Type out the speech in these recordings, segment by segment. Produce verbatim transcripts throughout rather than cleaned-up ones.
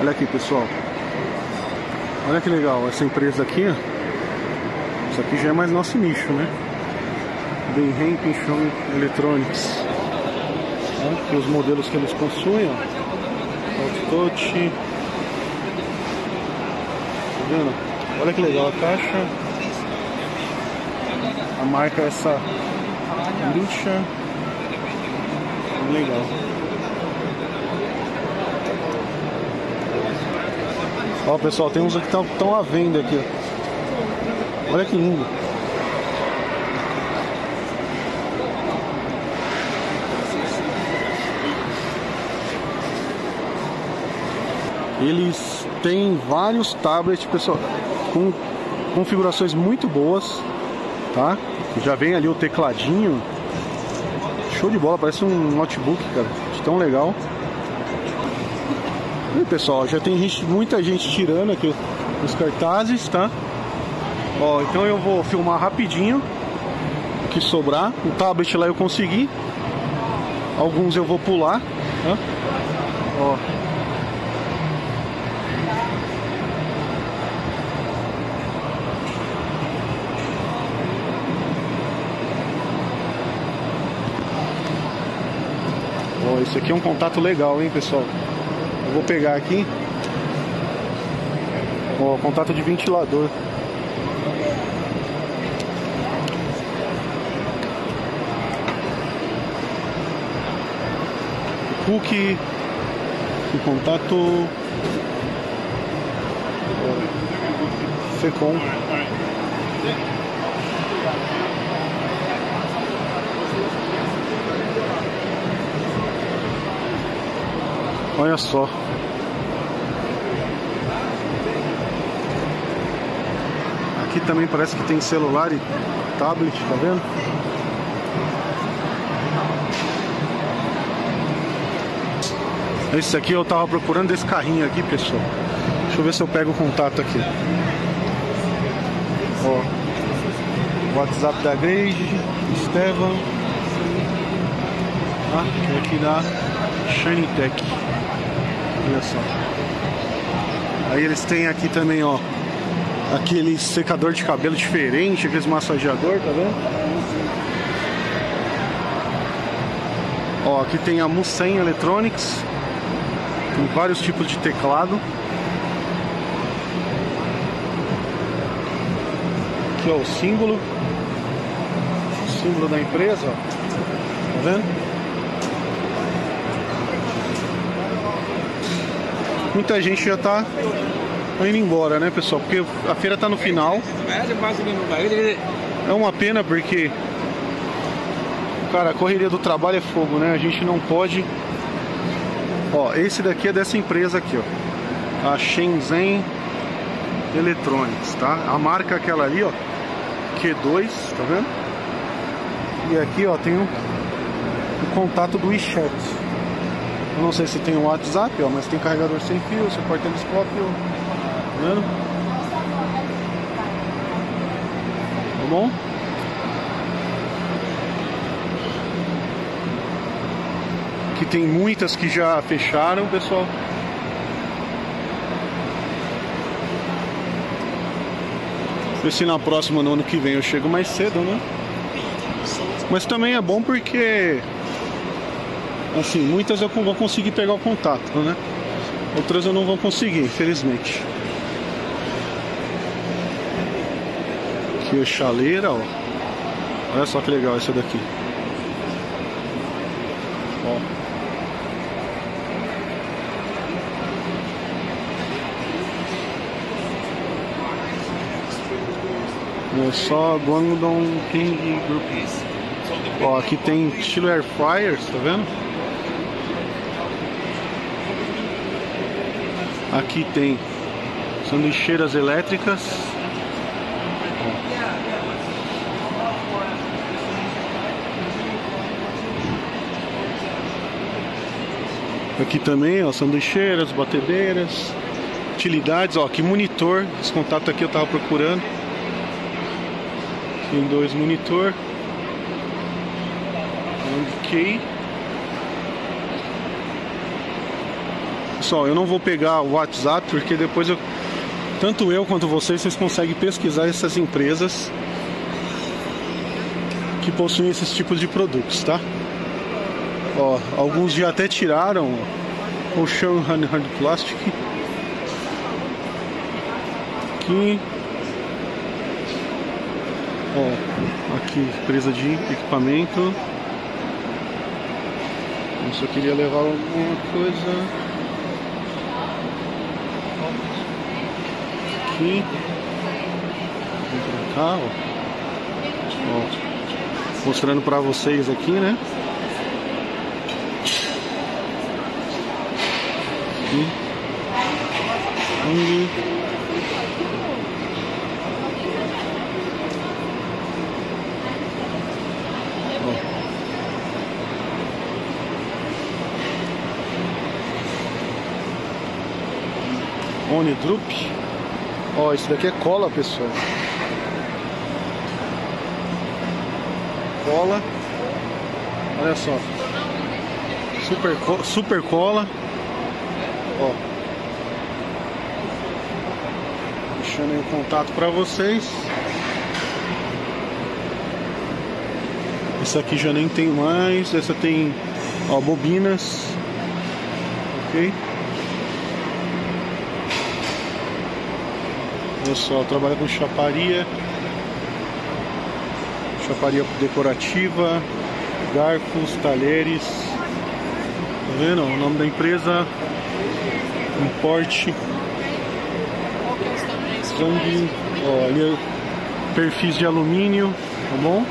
Olha aqui, pessoal. Olha que legal, essa empresa aqui, ó. Isso aqui já é mais nosso nicho, né? Ben Pinchon Electronics. Aqui os modelos que eles possuem, ó. Out Touch. Tá vendo? Olha que legal a caixa. A marca é essa lucha. Legal. Ó, pessoal, tem uns aqui que estão à venda aqui, ó. Olha que lindo. Eles têm vários tablets, pessoal, com configurações muito boas, tá? Já vem ali o tecladinho. Show de bola, parece um notebook, cara. Tão legal. E aí, pessoal, já tem gente, muita gente tirando aqui os cartazes, tá? Ó, então eu vou filmar rapidinho o que sobrar. O tablet lá eu consegui. Alguns eu vou pular, tá? Ó. Esse aqui é um contato legal, hein, pessoal? Eu vou pegar aqui. Ó, contato de ventilador. Cookie. O contato. Fecom. Olha só. Aqui também parece que tem celular e tablet, tá vendo? Esse aqui eu tava procurando, esse carrinho aqui, pessoal. Deixa eu ver se eu pego o contato aqui. Ó. WhatsApp da Grade, Estevam. Ah, aqui da Shinetech. Olha só. Aí eles têm aqui também, ó, aquele secador de cabelo diferente, aqueles massageador, tá vendo? Ó, aqui tem a Musen Electronics. Tem vários tipos de teclado. Aqui, ó, o símbolo. O símbolo da empresa, ó. Tá vendo? Muita gente já tá indo embora, né, pessoal? Porque a feira tá no final. É uma pena porque, cara, a correria do trabalho é fogo, né? A gente não pode... Ó, esse daqui é dessa empresa aqui, ó. A Shenzhen Electronics, tá? A marca é aquela ali, ó. Q dois, tá vendo? E aqui, ó, tem o, o contato do iChat. Eu não sei se tem o WhatsApp, ó, mas tem carregador sem fio, você pode ter um Scopio, tá vendo? Tá bom? Aqui tem muitas que já fecharam, pessoal. Vou ver se na próxima, no ano que vem, eu chego mais cedo, né? Mas também é bom porque... Assim, muitas eu vou conseguir pegar o contato, né? Outras eu não vou conseguir, infelizmente. Aqui a chaleira, ó. Olha só que legal essa daqui. Ó. Olha só, Guangdong King Group. Ó, aqui tem estilo air fryers, tá vendo? Aqui tem sanduicheiras elétricas. Aqui também, ó, sanduicheiras, batedeiras, utilidades, ó, aqui monitor. Esse contato aqui eu tava procurando. Tem dois monitor. pessoal, eu não vou pegar o WhatsApp, porque depois eu, tanto eu quanto vocês, vocês conseguem pesquisar essas empresas que possuem esses tipos de produtos, tá? Ó, alguns já até tiraram, ó, o Shinetech Hard Plastic. Aqui. Ó, aqui, empresa de equipamento. Eu só queria levar alguma coisa. Aqui. Vem pra cá, ó. Ó. Mostrando pra vocês aqui, né? Aqui. Aqui. Onidrup. Ó, isso daqui é cola, pessoal. Cola. Olha só. Super, co super cola. Ó. Deixando aí o contato pra vocês. Essa aqui já nem tem mais. Essa tem, ó, bobinas. Ok. Pessoal, trabalha com chaparia, chaparia decorativa, garfos, talheres. Tá vendo? O nome da empresa: Import. Strong. Ó, ali é perfis de alumínio, tá bom?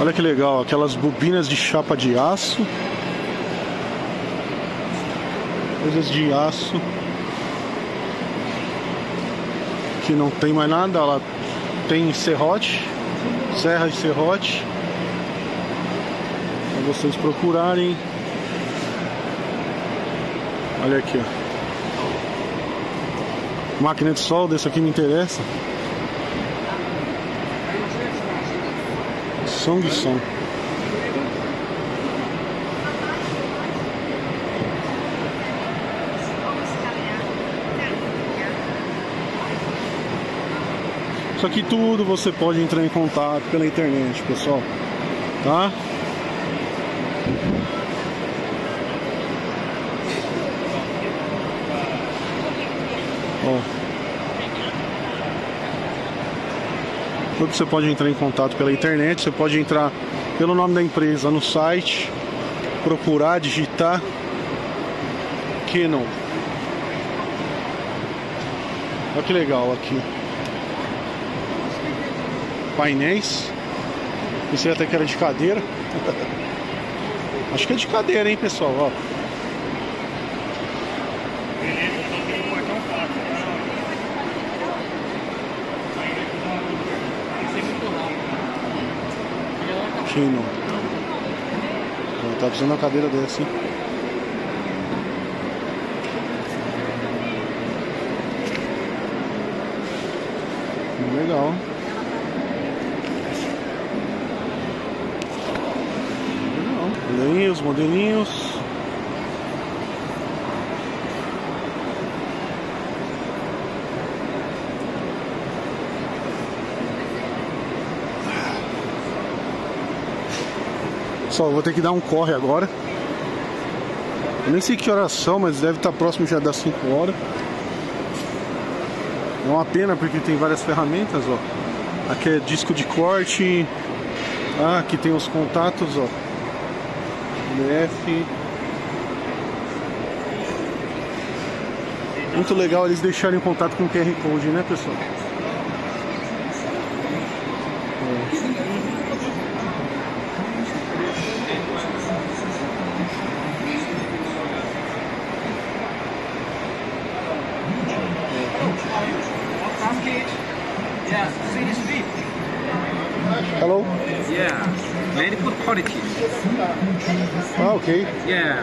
Olha que legal, aquelas bobinas de chapa de aço. Coisas de aço. Que não tem mais nada. Ela tem serrote, serra de serrote, pra vocês procurarem. Olha aqui, ó. Máquina de solda, isso aqui me interessa. Som de som. Isso aqui tudo você pode entrar em contato pela internet, pessoal, tá? Ó. Tudo você pode entrar em contato pela internet, você pode entrar pelo nome da empresa no site, procurar, digitar Kenon. Olha que legal aqui. Painéis. Pensei até que era de cadeira. Acho que é de cadeira, hein, pessoal? Ó. Chino. Tá precisando de uma cadeira dessa, hein? Legal. Os modelinhos. Só vou ter que dar um corre agora. Eu nem sei que horas são, mas deve estar próximo já das cinco horas. É uma pena porque tem várias ferramentas, ó. Aqui é disco de corte. Ah, aqui tem os contatos, ó. Muito legal eles deixarem em contato com o Q R Code, né, pessoal? Hello? Yeah, very good quality. Ah, ok. Yeah.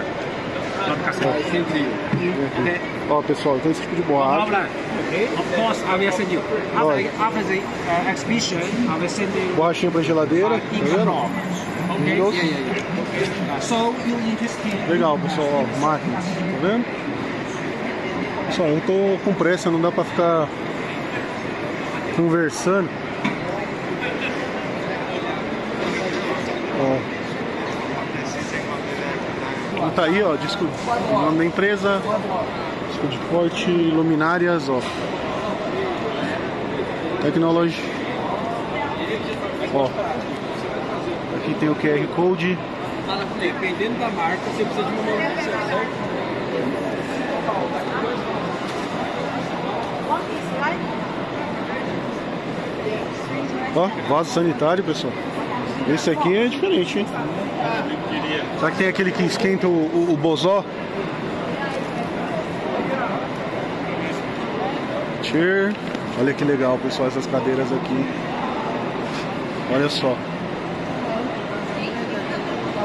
Ó, pessoal, então esse tipo de borracha. Borrachinha pra geladeira. Tá vendo? Okay? Yeah, yeah, yeah. So, you investigate. Legal, pessoal, ó, máquinas, tá vendo? Só eu tô com pressa, não dá pra ficar conversando. Ó. Tá aí, ó, disco, o nome da empresa, disco de corte, luminárias, ó. Technology. Ó. Aqui tem o Q R Code. Dependendo da marca, você precisa de uma marca, certo? Ó, vaso sanitário, pessoal. Esse aqui é diferente, hein? Será que tem aquele que esquenta o, o, o bozó? Cheer. Olha que legal, pessoal, essas cadeiras aqui. Olha só.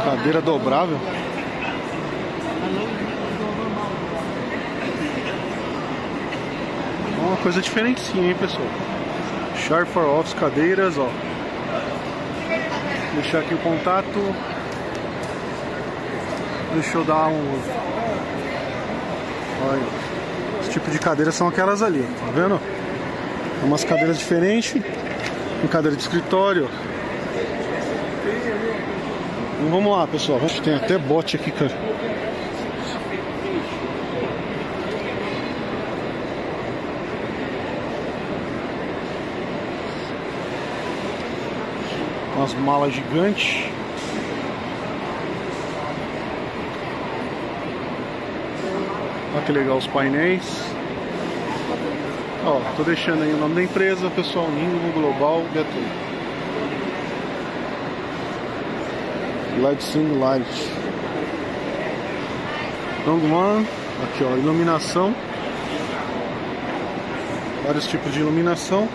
Cadeira dobrável. Uma coisa diferentinha, hein, pessoal. Sharp for office, cadeiras, ó. Deixar aqui o contato. Deixa eu dar um... Olha. Esse tipo de cadeiras são aquelas ali, tá vendo? Umas cadeiras diferentes. Tem cadeira de escritório. Então, vamos lá, pessoal. Tem até bote aqui, cara. Umas malas gigantes. Olha que legal os painéis. Ó, tô deixando aí o nome da empresa, pessoal, Nimbo Global Battle. Light Sing Light. Dongman. Aqui, ó, iluminação. Vários tipos de iluminação.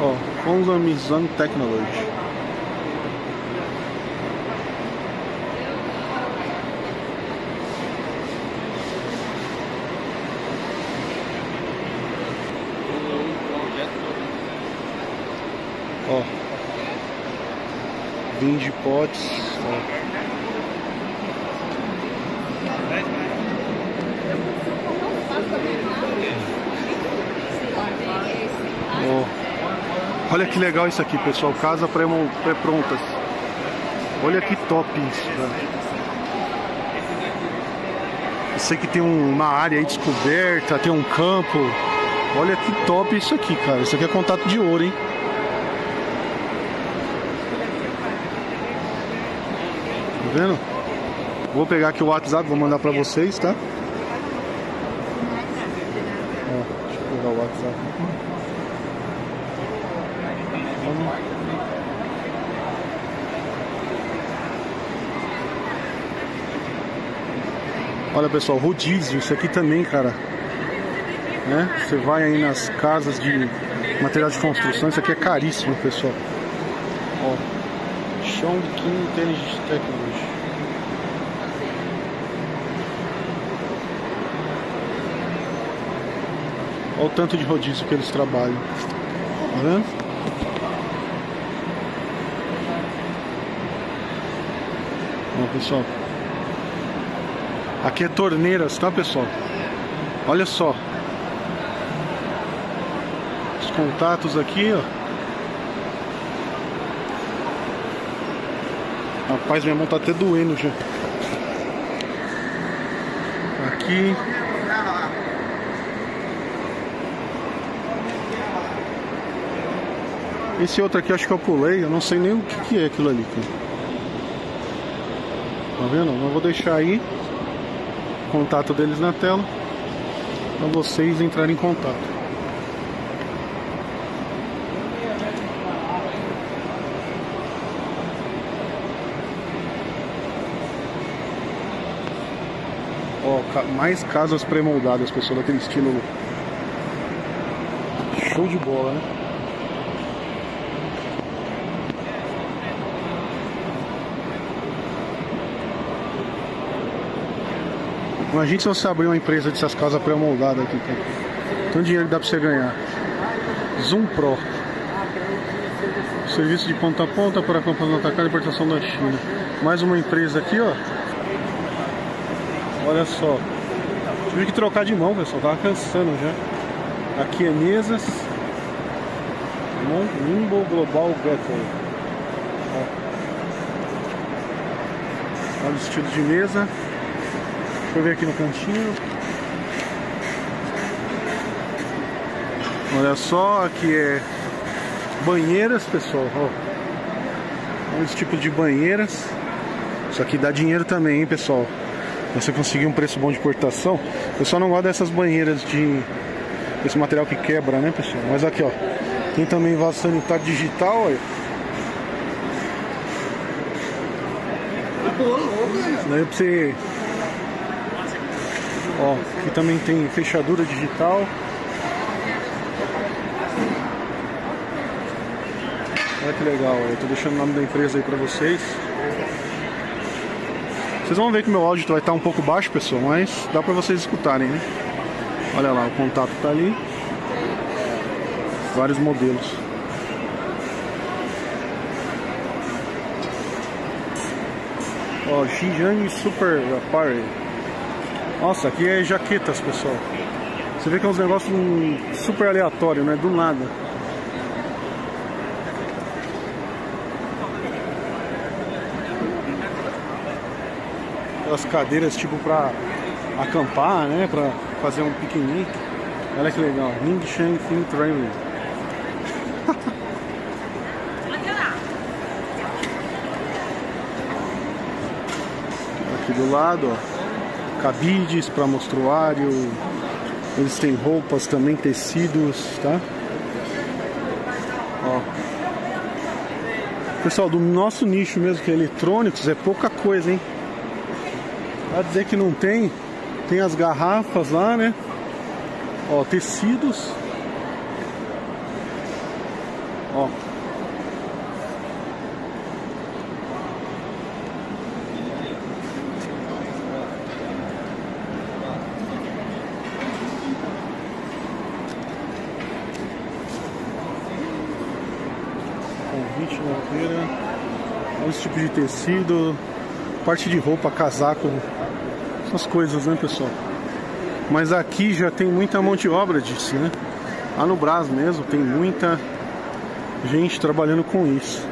Ó, Konga Mizang Technology. Ó, vinho de potes. Ó. Ó. Olha que legal isso aqui, pessoal. Casa pré-prontas. Olha que top isso, velho. Eu sei que tem um, uma área aí descoberta, tem um campo. Olha que top isso aqui, cara. Isso aqui é contato de ouro, hein? Tá vendo? Vou pegar aqui o WhatsApp, vou mandar pra vocês, tá? Ó, deixa eu pegar o WhatsApp aqui. Olha, pessoal, rodízio, isso aqui também, cara, né? Você vai aí nas casas de material de construção, isso aqui é caríssimo, pessoal. Ó, Chong King Intelligent Technical. Olha o tanto de rodízio que eles trabalham, tá vendo? Pessoal, aqui é torneiras, tá, pessoal? Olha só os contatos aqui, ó. Rapaz, minha mão tá até doendo já. Aqui esse outro aqui, acho que eu pulei, eu não sei nem o que, que é aquilo ali, cara. Tá vendo? Eu vou deixar aí o contato deles na tela para vocês entrarem em contato. Ó, mais casas pré-moldadas, pessoal, daquele estilo show de bola, né? Imagina se você abrir uma empresa dessas casas pré-moldadas aqui, cara. Tanto dinheiro que dá pra você ganhar. Zoom Pro, serviço de ponta a ponta para compras no atacado e importação da China. Mais uma empresa aqui, ó. Olha só, tive que trocar de mão, pessoal, tava cansando já. Aqui é mesas, Nimbo Global Battle. Olha os estilos de mesa. Deixa eu ver aqui no cantinho. Olha só, aqui é banheiras, pessoal. Olha os tipos de banheiras. Isso aqui dá dinheiro também, hein, pessoal. Você conseguir um preço bom de importação. O pessoal não gosta dessas banheiras de... esse material que quebra, né, pessoal? Mas aqui, ó, tem também vaso sanitário digital, olha. Isso daí é pra você... Ó, aqui também tem fechadura digital. Olha que legal, eu tô deixando o nome da empresa aí pra vocês. Vocês vão ver que meu áudio vai estar um pouco baixo, pessoal, mas dá pra vocês escutarem, né? Olha lá, o contato tá ali. Vários modelos. Ó, Xinjiang Super Apparel. Nossa, aqui é jaquetas, pessoal. Você vê que é uns negócios super aleatórios, né? Do nada. Aquelas cadeiras tipo pra acampar, né? Pra fazer um piquenique. Olha que legal. Ming Shan, Thin Train. Aqui do lado, ó. Cabides para mostruário, eles têm roupas também, tecidos, tá? Ó. Pessoal, do nosso nicho mesmo, que é eletrônicos, é pouca coisa, hein? Pra dizer que não tem, tem as garrafas lá, né? Ó, tecidos. Ó. Esse tipo de tecido, parte de roupa, casaco, essas coisas, né, pessoal? Mas aqui já tem muita mão de obra disso, né? Lá no Brás mesmo tem muita gente trabalhando com isso.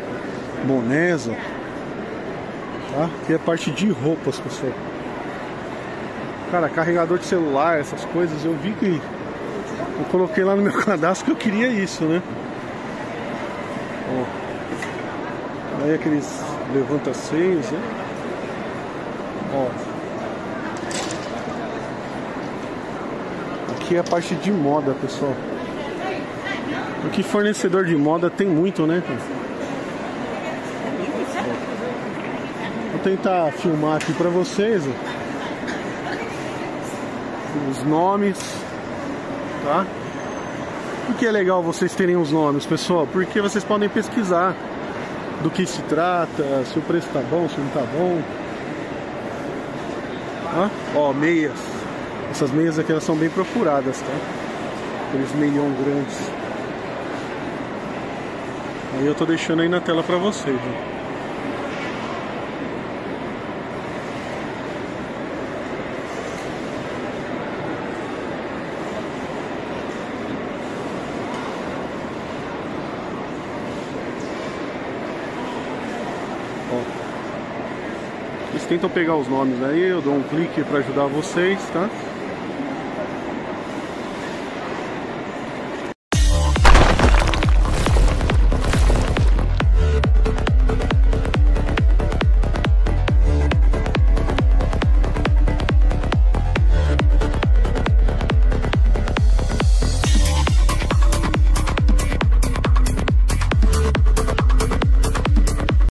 Bonés, ó. Tá? Que é parte de roupas, pessoal. Cara, carregador de celular, essas coisas, eu vi que eu coloquei lá no meu cadastro que eu queria isso, né? Ó. Aí aqueles levanta-seios, né? Ó. Aqui é a parte de moda, pessoal. Porque fornecedor de moda tem muito, né? Ó. Vou tentar filmar aqui pra vocês, ó. Os nomes, tá? Por que é legal vocês terem os nomes, pessoal? Porque vocês podem pesquisar do que se trata, se o preço tá bom, se não tá bom. Ah, ó, meias. Essas meias aqui, elas são bem procuradas, tá? Aqueles meião grandes. Aí eu tô deixando aí na tela pra vocês, ó. Tentam pegar os nomes aí, eu dou um clique para ajudar vocês, tá?